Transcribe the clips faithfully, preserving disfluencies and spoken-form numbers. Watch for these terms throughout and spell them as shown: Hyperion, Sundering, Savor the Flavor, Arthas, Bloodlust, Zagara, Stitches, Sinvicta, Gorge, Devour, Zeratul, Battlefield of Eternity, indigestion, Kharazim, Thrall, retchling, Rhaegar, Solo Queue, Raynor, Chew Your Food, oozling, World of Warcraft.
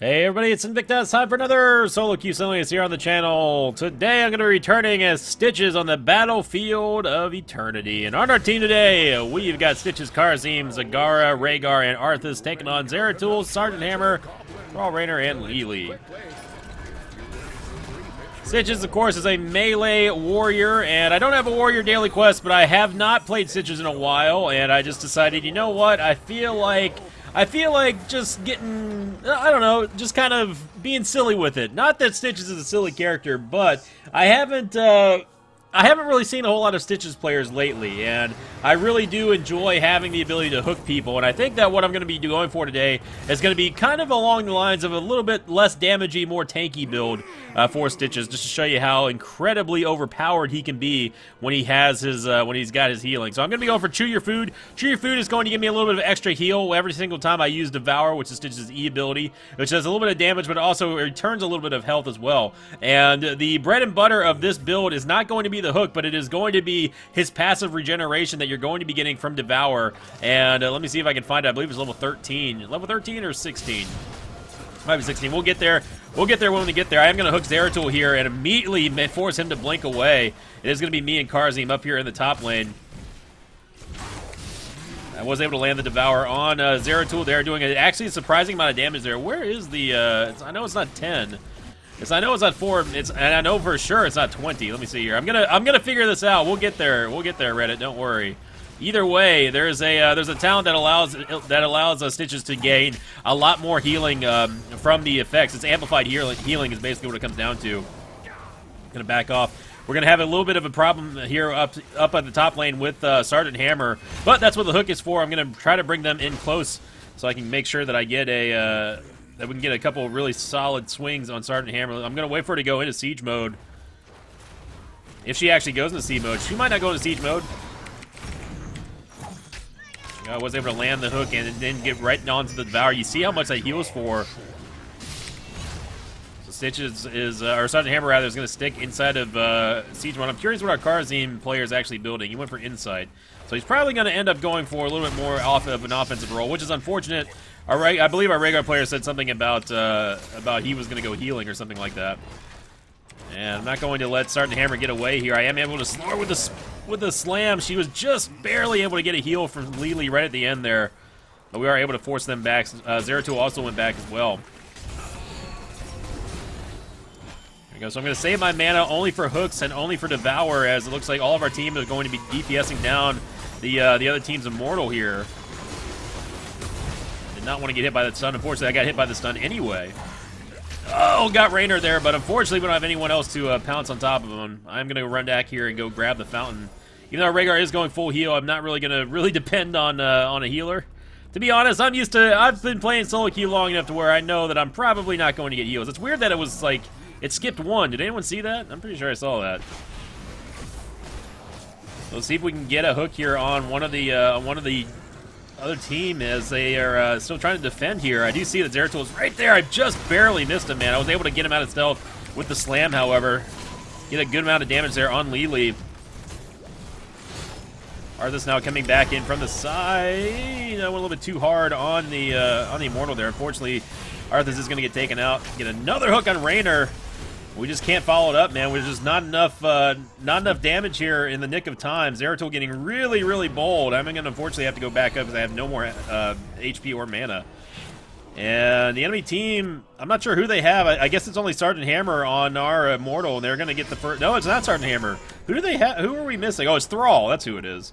Hey everybody, it's Sinvicta. It's time for another solo queue simulations here on the channel. Today I'm going to be returning as Stitches on the Battlefield of Eternity. And on our team today, we've got Stitches, Kharazim, Zagara, Rhaegar, and Arthas taking on Zeratul, Sergeant Hammer, Thrall, Raynor, and Li Li. Stitches, of course, is a melee warrior, and I don't have a warrior daily quest, but I have not played Stitches in a while, and I just decided, you know what, I feel like... I feel like just getting, I don't know, just kind of being silly with it. Not that Stitches is a silly character, but I haven't, uh, I haven't really seen a whole lot of Stitches players lately, and I really do enjoy having the ability to hook people, and I think that what I'm going to be going for today is going to be kind of along the lines of a little bit less damagey, more tanky build uh, for Stitches, just to show you how incredibly overpowered he can be when he has his, uh, when he's got his healing. So I'm going to be going for Chew Your Food. Chew Your Food is going to give me a little bit of extra heal every single time I use Devour, which is Stitches' E ability, which does a little bit of damage, but also returns a little bit of health as well. And the bread and butter of this build is not going to be the hook, but it is going to be his passive regeneration that you're going to be getting from Devour. And uh, let me see if I can find it. I believe it's level thirteen. Level thirteen or sixteen? Might be sixteen. We'll get there. We'll get there when we get there. I am going to hook Zeratul here and immediately force him to blink away. It is going to be me and Kharazim up here in the top lane. I was able to land the Devour on uh, Zeratul there, doing a, actually a surprising amount of damage there. Where is the... Uh, it's, I know it's not ten. It's, I know it's not four, it's, and I know for sure it's not twenty. Let me see here. I'm gonna, I'm gonna figure this out. We'll get there. We'll get there, Reddit. Don't worry. Either way, there is a, uh, there's a talent that allows, that allows uh, Stitches to gain a lot more healing um, from the effects. It's amplified healing. Healing is basically what it comes down to. Gonna back off. We're going to have a little bit of a problem here up up at the top lane with uh, Sergeant Hammer, but that's what the hook is for. I'm going to try to bring them in close so I can make sure that I get a... Uh, that we can get a couple of really solid swings on Sergeant Hammer. I'm going to wait for her to go into siege mode. If she actually goes into siege mode, she might not go into siege mode. I was able to land the hook and then get right onto the Devour. You see how much that heals for. So Stitches is, uh, or Sergeant Hammer rather, is going to stick inside of uh, siege mode. I'm curious what our Kharazim player is actually building. He went for inside, so he's probably going to end up going for a little bit more off of an offensive role, which is unfortunate. All right, I believe our Rhaegar player said something about uh, about he was going to go healing or something like that. And I'm not going to let Sergeant Hammer get away here. I am able to slow her with the, with the slam. She was just barely able to get a heal from Li Li right at the end there. But we are able to force them back. Uh, Zeratul also went back as well. There we go. So I'm going to save my mana only for hooks and only for Devour, as it looks like all of our team is going to be DPSing down the, uh, the other team's Immortal here. Not want to get hit by the stun. Unfortunately, I got hit by the stun anyway. Oh, got Raynor there, but unfortunately, we don't have anyone else to uh, pounce on top of him. I'm going to run back here and go grab the fountain. Even though Rhaegar is going full heal, I'm not really going to really depend on uh, on a healer. To be honest, I'm used to... I've been playing solo queue long enough to where I know that I'm probably not going to get heals. It's weird that it was like... It skipped one. Did anyone see that? I'm pretty sure I saw that. Let's see if we can get a hook here on one of the... Uh, one of the... other team, as they are uh, still trying to defend here. I do see that Zeratul is right there. I just barely missed him, man. I was able to get him out of stealth with the slam, however. Get a good amount of damage there on Li Li. Arthas now coming back in from the side. That went a little bit too hard on the uh, on the Immortal there. Unfortunately, Arthas is going to get taken out. Get another hook on Raynor. We just can't follow it up, man. There's just not enough, uh, not enough damage here in the nick of time. Zeratul getting really, really bold. I'm going to unfortunately have to go back up because I have no more uh, H P or mana. And the enemy team, I'm not sure who they have. I, I guess it's only Sergeant Hammer on our Immortal, and they're going to get the first. No, it's not Sergeant Hammer. Who do they have? Who are we missing? Oh, it's Thrall. That's who it is.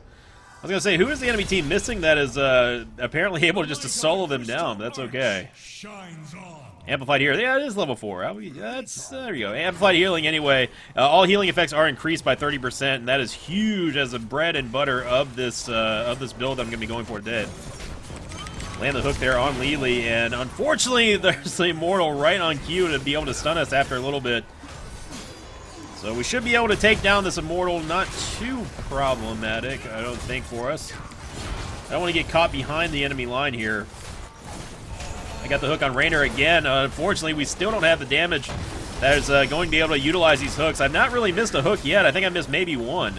I was going to say, who is the enemy team missing that is uh, apparently able just to solo them down? That's okay. Shines on. Amplified healing. Yeah, it is level four. That's, there you go. Amplified healing anyway. Uh, all healing effects are increased by thirty percent, and that is huge as the bread and butter of this uh, of this build I'm going to be going for today. Land the hook there on Li Li, and unfortunately, there's the Immortal right on cue to be able to stun us after a little bit. So we should be able to take down this Immortal. Not too problematic, I don't think, for us. I don't want to get caught behind the enemy line here. I got the hook on Raynor again. Uh, unfortunately, we still don't have the damage that is uh, going to be able to utilize these hooks. I've not really missed a hook yet. I think I missed maybe one.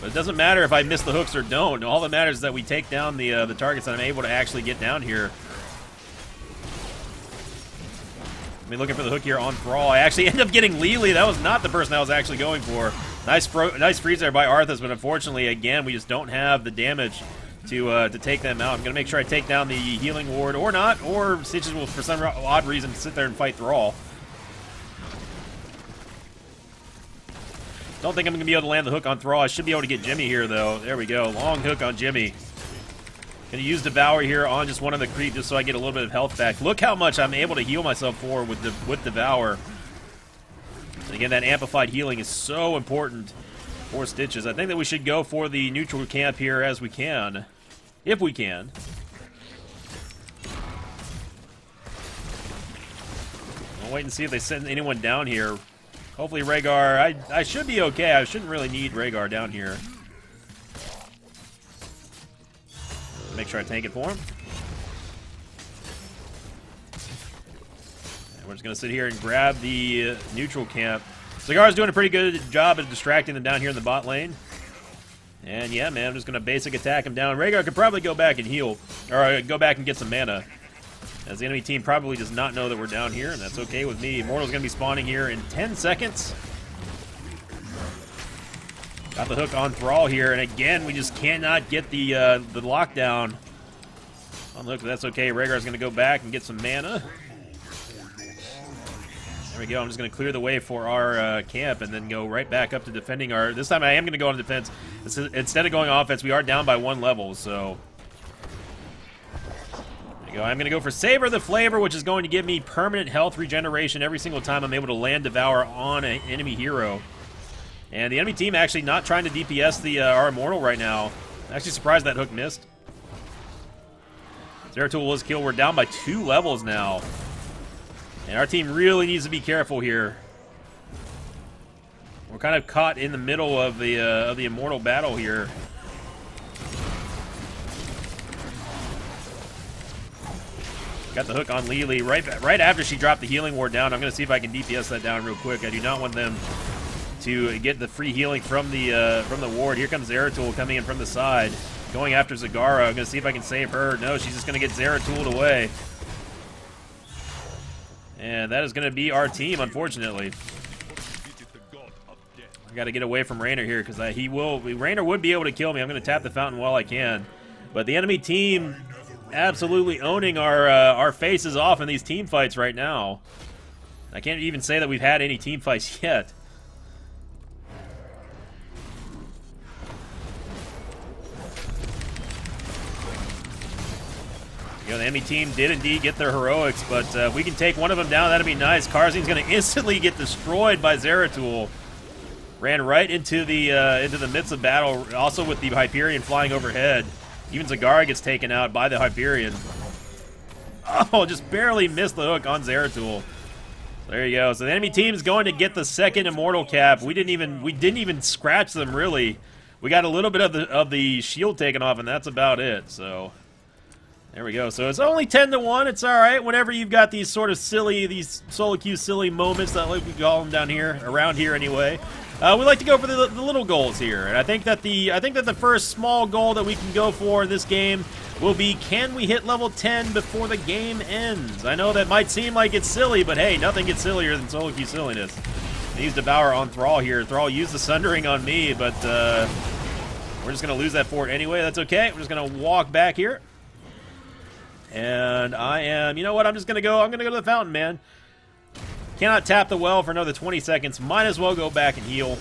But it doesn't matter if I miss the hooks or don't. All that matters is that we take down the uh, the targets that I'm able to actually get down here. be looking for the hook here on Thrall. I actually end up getting Li Li. That was not the person I was actually going for. Nice, fro nice freeze there by Arthas, but unfortunately, again, we just don't have the damage to uh, to take them out. I'm going to make sure I take down the healing ward, or not, or Stitches will, for some odd reason, sit there and fight Thrall. Don't think I'm going to be able to land the hook on Thrall. I should be able to get Jimmy here, though. There we go. Long hook on Jimmy. Going to use Devour here on just one of the creep just so I get a little bit of health back. Look how much I'm able to heal myself for with the with Devour. And again, that amplified healing is so important for Stitches. I think that we should go for the neutral camp here as we can. If we can. I'll wait and see if they send anyone down here. Hopefully Rhaegar, I, I should be okay. I shouldn't really need Rhaegar down here. Make sure I tank it for him. And we're just going to sit here and grab the uh, neutral camp. Zagara's doing a pretty good job at distracting them down here in the bot lane. And yeah, man, I'm just going to basic attack him down. Rhaegar could probably go back and heal, or uh, go back and get some mana, as the enemy team probably does not know that we're down here, and that's okay with me. Immortal's going to be spawning here in ten seconds. Got the hook on Thrall here, and again, we just cannot get the uh, the lockdown. On the hook, that's okay. Rhaegar's going to go back and get some mana. There we go. I'm just going to clear the way for our uh, camp and then go right back up to defending our... This time I am going to go on defense. Instead of going offense, we are down by one level, so... I'm going to go for Savor the Flavor, which is going to give me permanent health regeneration every single time I'm able to land Devour on an enemy hero. And the enemy team actually not trying to D P S the uh, our Immortal right now. I'm actually surprised that hook missed. Zeratul was killed. We're down by two levels now. And our team really needs to be careful here. We're kind of caught in the middle of the, uh, of the Immortal battle here. Got the hook on Li Li right, right after she dropped the healing ward down. I'm going to see if I can D P S that down real quick. I do not want them to get the free healing from the uh, from the ward. Here comes Zeratul coming in from the side, going after Zagara. I'm going to see if I can save her. No, she's just going to get Zeratul'd away. And that is going to be our team, unfortunately. I got to get away from Raynor here because he will. Raynor would be able to kill me. I'm going to tap the fountain while I can. But the enemy team... absolutely owning our uh, our faces off in these team fights right now. I can't even say that we've had any team fights yet. You know, the enemy team did indeed get their heroics, but uh, if we can take one of them down, that'd be nice. Kharazim's going to instantly get destroyed by Zeratul. Ran right into the uh, into the midst of battle, also with the Hyperion flying overhead. Even Zagara gets taken out by the Hyperion. Oh, just barely missed the hook on Zeratul. There you go. So the enemy team is going to get the second Immortal cap. We didn't even we didn't even scratch them really. We got a little bit of the of the shield taken off, and that's about it. So there we go. So it's only ten to one. It's all right. Whenever you've got these sort of silly, these solo queue silly moments that like we call them down here, around here anyway. Uh, we like to go for the, the little goals here, and I think that the I think that the first small goal that we can go for in this game will be, can we hit level ten before the game ends? I know that might seem like it's silly, but hey, nothing gets sillier than solo queue silliness. I use Devour on Thrall here. Thrall used the Sundering on me, but uh, we're just going to lose that fort anyway. That's okay. We're just going to walk back here, and I am, you know what, I'm just going to go, I'm going to go to the fountain, man. Cannot tap the well for another twenty seconds. Might as well go back and heal.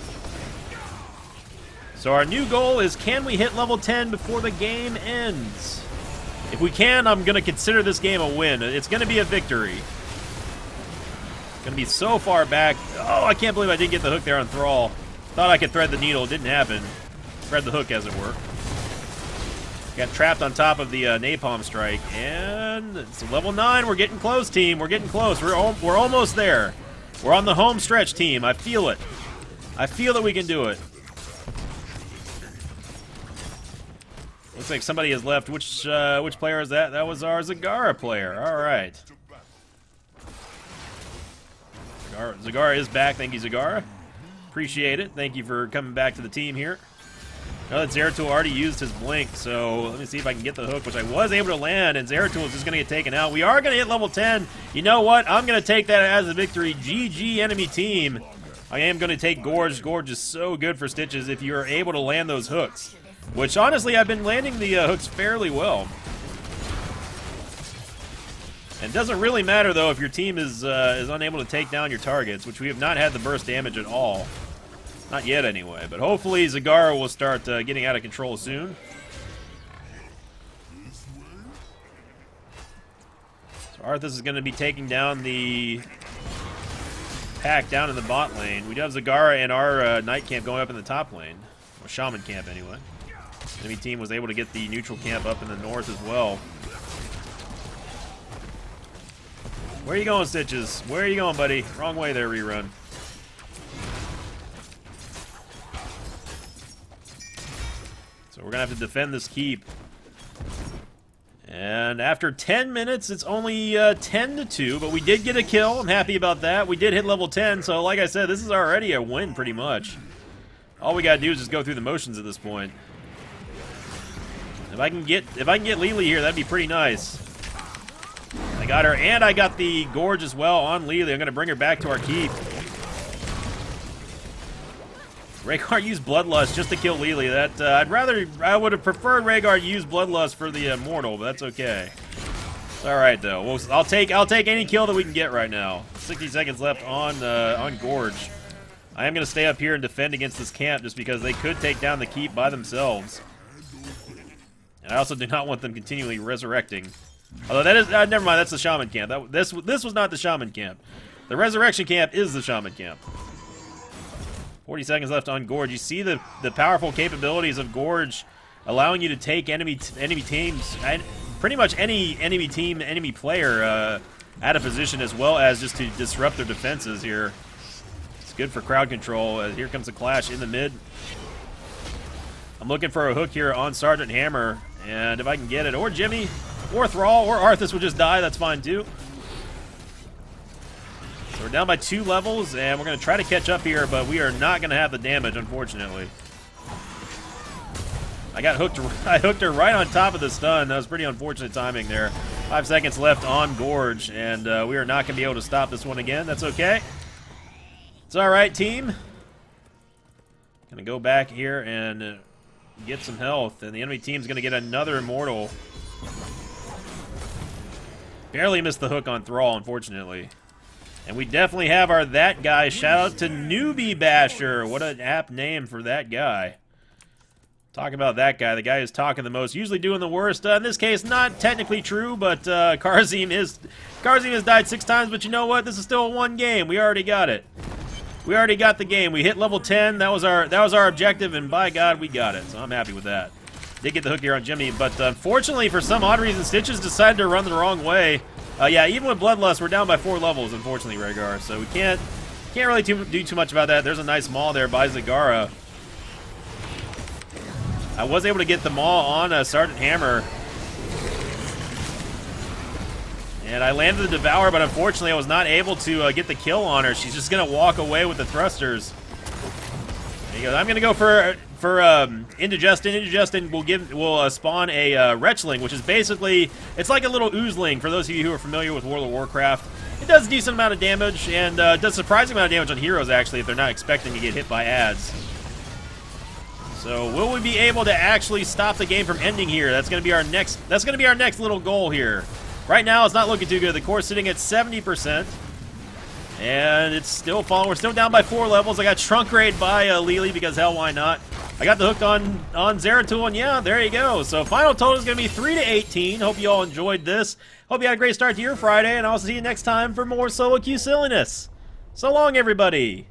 So our new goal is, can we hit level ten before the game ends? If we can, I'm going to consider this game a win. It's going to be a victory. It's going to be so far back. Oh, I can't believe I didn't get the hook there on Thrall. Thought I could thread the needle. It didn't happen. Thread the hook, as it were. Got trapped on top of the uh, napalm strike, and it's level nine. We're getting close, team. We're getting close. We're al we're almost there. We're on the home stretch, team. I feel it. I feel that we can do it. Looks like somebody has left. Which uh, which player is that? That was our Zagara player. All right. Zagara, Zagara is back. Thank you, Zagara. Appreciate it. Thank you for coming back to the team here. Now that Zeratul already used his blink, so let me see if I can get the hook, which I was able to land, and Zeratul is just going to get taken out. We are going to hit level ten. You know what? I'm going to take that as a victory. G G enemy team. I am going to take Gorge. Gorge is so good for Stitches if you're able to land those hooks, which honestly, I've been landing the uh, hooks fairly well. It doesn't really matter, though, if your team is, uh, is unable to take down your targets, which we have not had the burst damage at all. Not yet, anyway. But hopefully, Zagara will start uh, getting out of control soon. So Arthas is going to be taking down the pack down in the bot lane. We do have Zagara and our uh, Knight camp going up in the top lane. Or Shaman camp, anyway. Enemy team was able to get the neutral camp up in the north as well. Where are you going, Stitches? Where are you going, buddy? Wrong way there, Rerun. So we're going to have to defend this keep. And after ten minutes, it's only uh, ten to two, but we did get a kill. I'm happy about that. We did hit level ten, so like I said, this is already a win pretty much. All we got to do is just go through the motions at this point. If I can get, if I can get Li Li here, that'd be pretty nice. I got her, and I got the Gorge as well on Li Li. I'm going to bring her back to our keep. Rhaegar used Bloodlust just to kill Li Li. That uh, I'd rather, I would have preferred Rhaegar to use Bloodlust for the uh, mortal, but that's okay. It's all right though. We'll, I'll take, I'll take any kill that we can get right now. sixty seconds left on uh, on Gorge. I am going to stay up here and defend against this camp just because they could take down the keep by themselves, and I also do not want them continually resurrecting. Although that is, uh, never mind, that's the Shaman camp. That, this, this was not the Shaman camp. The Resurrection camp is the Shaman camp. forty seconds left on Gorge. You see the, the powerful capabilities of Gorge allowing you to take enemy t enemy teams, and pretty much any enemy team, enemy player uh, out of position, as well as just to disrupt their defenses here. It's good for crowd control. Uh, here comes the clash in the mid. I'm looking for a hook here on Sergeant Hammer, and if I can get it, or Jimmy, or Thrall, or Arthas will just die. That's fine, too. So we're down by two levels, and we're going to try to catch up here, but we are not going to have the damage, unfortunately. I got hooked. I hooked her right on top of the stun. That was pretty unfortunate timing there. Five seconds left on Gorge, and uh, we are not going to be able to stop this one again. That's okay. It's all right, team. Going to go back here and get some health, and the enemy team's going to get another immortal. Barely missed the hook on Thrall, unfortunately. And we definitely have our that guy. Shout out to NewbieBasher. What an apt name for that guy. Talking about that guy, the guy who's talking the most, usually doing the worst. Uh, in this case, not technically true, but uh, Kharazim is Kharazim has died six times, but you know what? This is still a one game. We already got it. We already got the game. We hit level ten. That was our that was our objective, and by God, we got it. So I'm happy with that. Did get the hook here on Jimmy, but unfortunately, for some odd reason, Stitches decided to run the wrong way. Uh, yeah, even with Bloodlust, we're down by four levels, unfortunately, Rhaegar. So we can't can't really too, do too much about that. There's a nice maul there by Zagara. I was able to get the maul on uh, Sergeant Hammer. And I landed the Devour, but unfortunately, I was not able to uh, get the kill on her. She's just going to walk away with the thrusters. There you go. I'm going to go for... For um, indigestion, indigestion will give will uh, spawn a uh, retchling, which is basically it's like a little oozling. For those of you who are familiar with World of Warcraft, it does a decent amount of damage and uh, does a surprising amount of damage on heroes actually if they're not expecting to get hit by adds. So will we be able to actually stop the game from ending here? That's going to be our next. That's going to be our next little goal here. Right now, it's not looking too good. The core's sitting at seventy percent. And it's still falling. We're still down by four levels. I got shrunk raid by uh, Li Li because hell, why not? I got the hook on, on Zeratul, and yeah, there you go. So final total is going to be three to eighteen. Hope you all enjoyed this. Hope you had a great start to your Friday, and I'll see you next time for more solo queue silliness. So long, everybody.